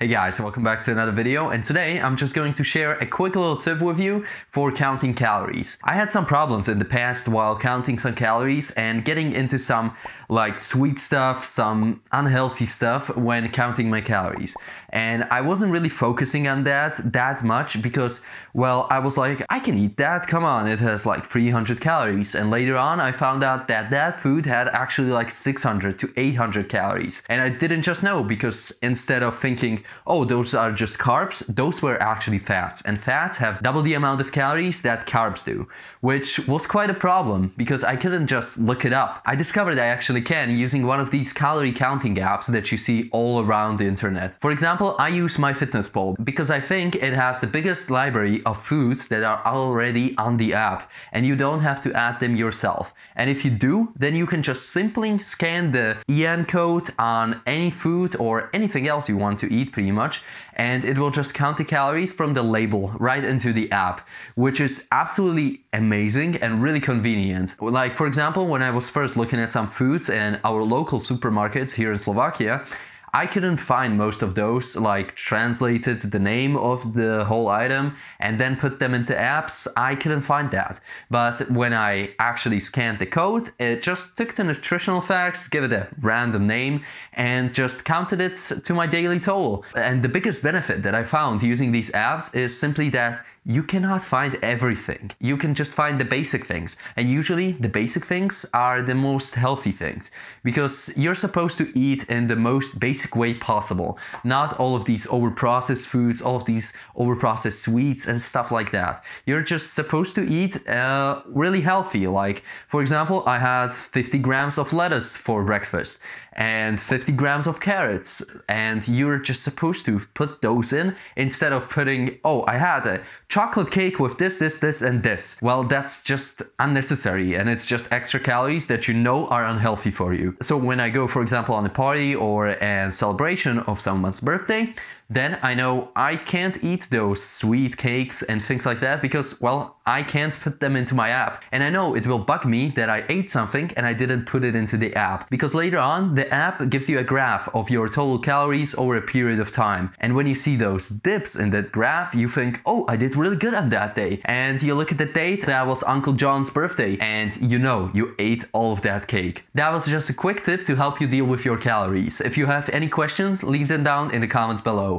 Hey guys, welcome back to another video, and today I'm just going to share a quick little tip with you for counting calories. I had some problems in the past while counting some calories and getting into some like sweet stuff, some unhealthy stuff when counting my calories. And I wasn't really focusing on that much because, well, I was like, I can eat that, come on, it has like 300 calories. And later on I found out that that food had actually like 600 to 800 calories. And I didn't just know because instead of thinking, oh, those are just carbs, those were actually fats, and fats have double the amount of calories that carbs do, which was quite a problem because I couldn't just look it up. I discovered I actually can using one of these calorie counting apps that you see all around the internet. For example, I use MyFitnessPal because I think it has the biggest library of foods that are already on the app and you don't have to add them yourself. And if you do, then you can just simply scan the EAN code on any food or anything else you want to eat pretty much, and it will just count the calories from the label right into the app, which is absolutely amazing and really convenient. Like, for example, when I was first looking at some foods in our local supermarkets here in Slovakia, I couldn't find most of those, like translated the name of the whole item and then put them into apps. I couldn't find that. But when I actually scanned the code, it just took the nutritional facts, gave it a random name, and just counted it to my daily total. And the biggest benefit that I found using these apps is simply that you cannot find everything. You can just find the basic things. And usually the basic things are the most healthy things because you're supposed to eat in the most basic way possible. Not all of these overprocessed foods, all of these overprocessed sweets and stuff like that. You're just supposed to eat really healthy. Like, for example, I had 50 grams of lettuce for breakfast and 50 grams of carrots, and you're just supposed to put those in instead of putting, oh, I had a chocolate cake with this, this, this, and this. Well, that's just unnecessary, and it's just extra calories that you know are unhealthy for you. So when I go, for example, on a party or a celebration of someone's birthday, then I know I can't eat those sweet cakes and things like that because, well, I can't put them into my app. And I know it will bug me that I ate something and I didn't put it into the app, because later on the app gives you a graph of your total calories over a period of time. And when you see those dips in that graph, you think, oh, I did really good on that day. And you look at the date, that was Uncle John's birthday, and you know you ate all of that cake. That was just a quick tip to help you deal with your calories. If you have any questions, leave them down in the comments below.